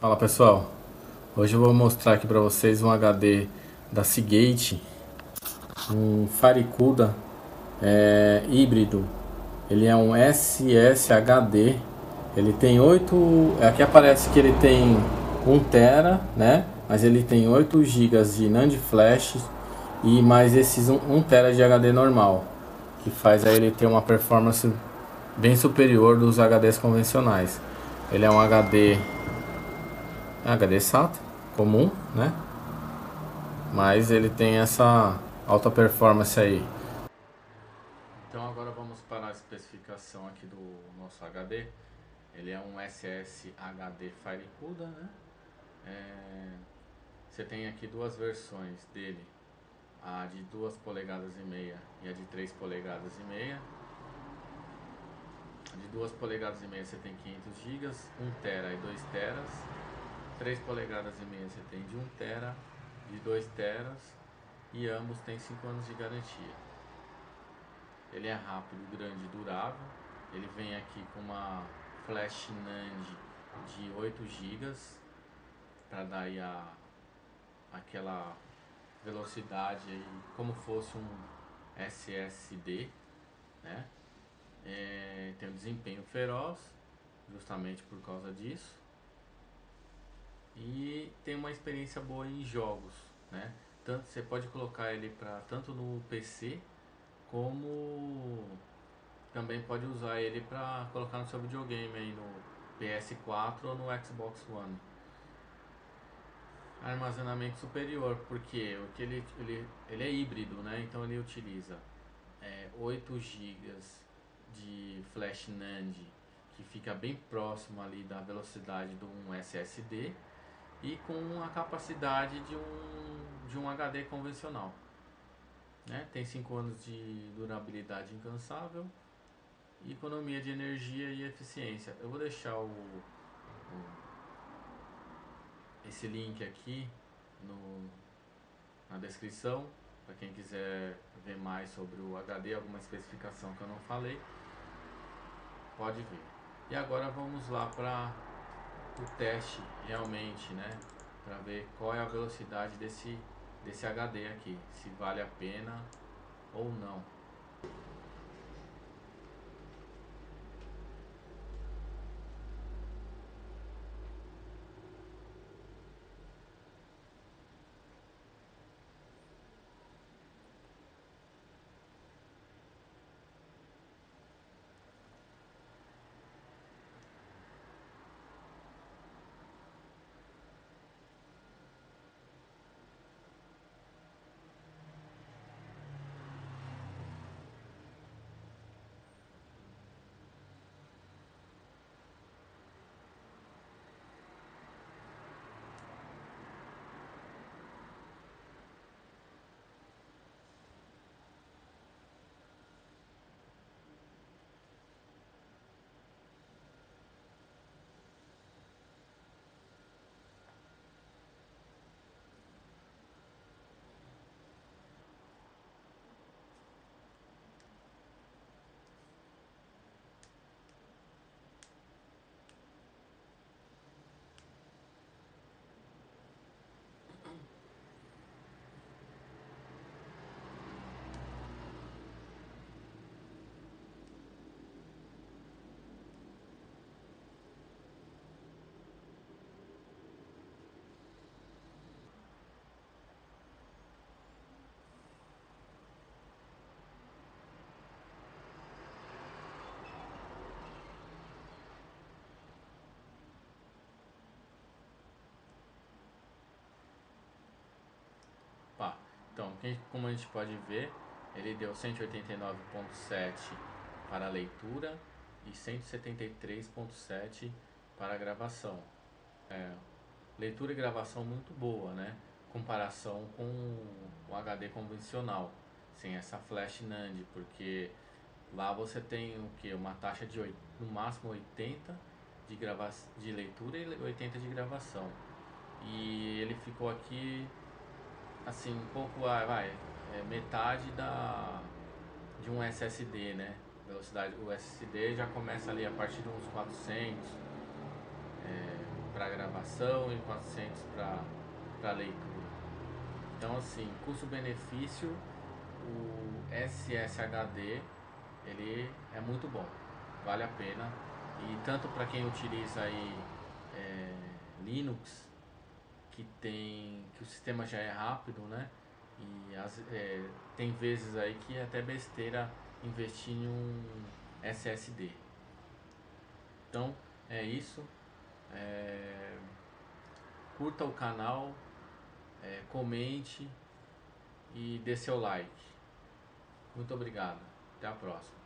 Fala pessoal, hoje eu vou mostrar aqui para vocês um HD da Seagate, um Firecuda híbrido. Ele é um SSHD, ele tem 8, aqui aparece que ele tem 1TB, né? Mas ele tem 8 GB de NAND Flash e mais esses 1TB de HD normal, que faz aí ele ter uma performance bem superior dos HDs convencionais. Ele é um HD SAT comum, né? Mas ele tem essa alta performance aí. Então agora vamos para a especificação aqui do nosso HD. Ele é um SSHD Firecuda, né? Você tem aqui duas versões dele, a de 2,5 polegadas e a de 3,5 polegadas. De 2,5 polegadas você tem 500 GB, 1TB e 2TB. 3,5 polegadas você tem de 1TB, de 2TB, e ambos têm 5 anos de garantia. Ele é rápido, grande e durável. Ele vem aqui com uma flash NAND de 8 GB para dar aí aquela velocidade aí, como fosse um SSD, né? Tem um desempenho feroz justamente por causa disso, e tem uma experiência boa em jogos, né? Tanto você pode colocar ele para tanto no PC, como também pode usar ele para colocar no seu videogame aí, no PS4 ou no Xbox One. Armazenamento superior, porque ele é híbrido, né? Então ele utiliza 8 GB de flash NAND, que fica bem próximo ali da velocidade de um SSD, e com a capacidade de um HD convencional, né? Tem 5 anos de durabilidade incansável, economia de energia e eficiência. Eu vou deixar esse link aqui na descrição, para quem quiser ver mais sobre o HD, alguma especificação que eu não falei, pode ver. E agora vamos lá para o teste realmente, né? Para ver qual é a velocidade desse HD aqui, se vale a pena ou não. Então, como a gente pode ver, ele deu 189,7 para a leitura e 173,7 para a gravação. Leitura e gravação muito boa, né? Comparação com o HD convencional, sem essa flash NAND, porque lá você tem o que? Uma taxa de no máximo 80 de leitura e 80 de gravação. E ele ficou aqui assim um pouco, metade de um SSD, né? Velocidade, o SSD já começa ali a partir de uns 400 para gravação e 400 para leitura. Então assim, custo-benefício, o SSHD ele é muito bom, vale a pena, e tanto para quem utiliza aí Linux, que o sistema já é rápido, né? E tem vezes aí que é até besteira investir em um SSD. Então é isso, curta o canal, comente e dê seu like. Muito obrigado, até a próxima.